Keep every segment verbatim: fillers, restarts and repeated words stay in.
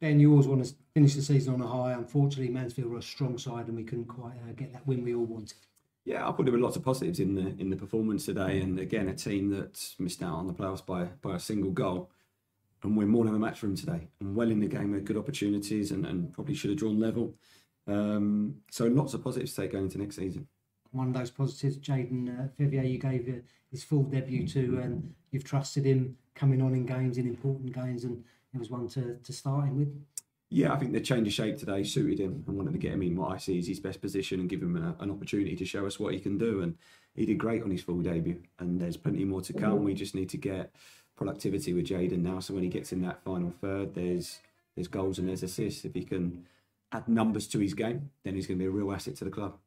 Ben, you always want to finish the season on a high. Unfortunately, Mansfield were a strong side and we couldn't quite uh, get that win we all wanted. Yeah, I thought there were lots of positives in the in the performance today, and again, a team that missed out on the playoffs by by a single goal, and we're more than a match for them today. And well in the game, we had good opportunities, and, and probably should have drawn level. Um, so lots of positives to take going into next season. One of those positives, Jaden uh, Fivier, you gave uh, his full debut to, and you've trusted him coming on in games, in important games, and it was one to, to start him with. Yeah, I think the change of shape today suited him and wanted to get him in what I see is his best position and give him a, an opportunity to show us what he can do. And he did great on his full debut, and there's plenty more to come. We just need to get productivity with Jadon now, so when he gets in that final third, there's there's goals and there's assists. If he can add numbers to his game, then he's going to be a real asset to the club.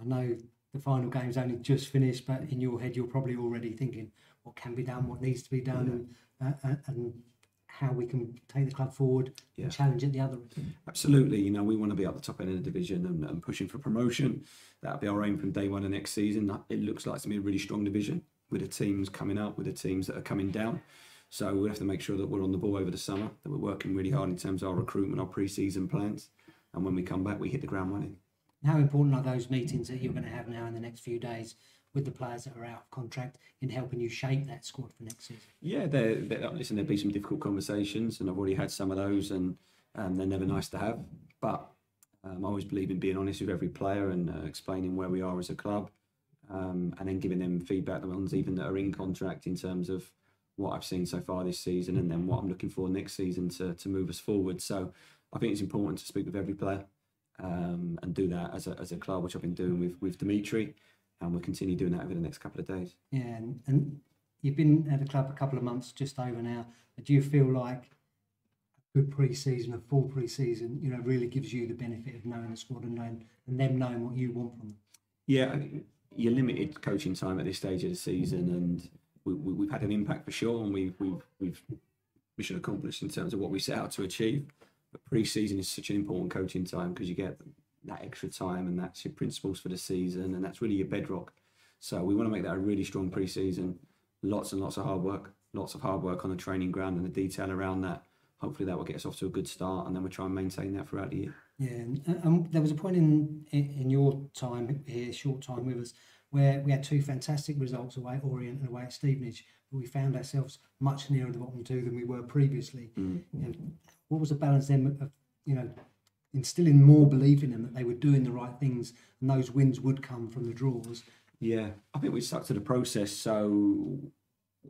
I know the final game's only just finished, but in your head you're probably already thinking what can be done, what needs to be done, yeah. and, uh, and how we can take the club forward, yeah. and challenge at the other end. Absolutely, you know, we want to be at the top end of the division and, and pushing for promotion. That'll be our aim from day one of next season. It looks like it's going to be a really strong division with the teams coming up, with the teams that are coming down. So we'll have to make sure that we're on the ball over the summer, that we're working really hard in terms of our recruitment, our pre-season plans, and when we come back, we hit the ground running. How important are those meetings that you're going to have now in the next few days with the players that are out of contract in helping you shape that squad for next season? Yeah, they're, they're, listen, there'll be some difficult conversations, and I've already had some of those, and um, they're never nice to have. But um, I always believe in being honest with every player and uh, explaining where we are as a club, um, and then giving them feedback, the ones even that are in contract, in terms of what I've seen so far this season and then what I'm looking for next season to, to move us forward. So I think it's important to speak with every player um, and do that as a, as a club, which I've been doing with, with Dmitri. And we'll continue doing that over the next couple of days. Yeah, and, and you've been at the club a couple of months, just over now. Do you feel like a good pre-season, a full pre-season, you know, really gives you the benefit of knowing the squad and knowing, and them knowing what you want from them? Yeah, I mean, you're limited coaching time at this stage of the season, and we, we, we've had an impact for sure, and we, we've we've mission accomplished in terms of what we set out to achieve. But pre-season is such an important coaching time because you get that extra time, and that's your principles for the season, and that's really your bedrock. So we want to make that a really strong pre-season. Lots and lots of hard work, lots of hard work on the training ground and the detail around that. Hopefully that will get us off to a good start, and then we'll try and maintain that throughout the year. Yeah, and, and there was a point in in your time here, short time with us, where we had two fantastic results away at Orient and away at Stevenage, but we found ourselves much nearer the bottom two than we were previously. Mm. You know, what was the balance then of, you know, instilling more belief in them that they were doing the right things and those wins would come from the draws? Yeah, I think we stuck to the process, so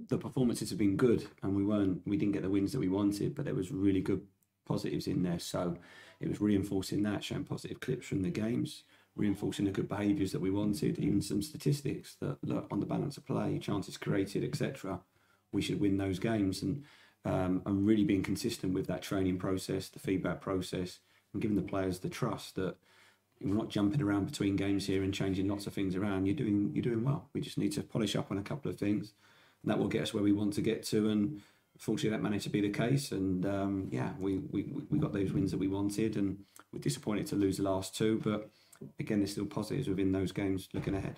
the performances have been good, and we weren't we didn't get the wins that we wanted, but there was really good positives in there, so it was reinforcing that, showing positive clips from the games, reinforcing the good behaviours that we wanted, even some statistics that look on the balance of play, chances created, et cetera. We should win those games, and um, and really being consistent with that training process, the feedback process, and giving the players the trust that we're not jumping around between games here and changing lots of things around. You're doing you're doing well. We just need to polish up on a couple of things, and that will get us where we want to get to. And fortunately, that managed to be the case. And um, yeah, we, we we got those wins that we wanted, and we're disappointed to lose the last two. But again, there's still positives within those games looking ahead.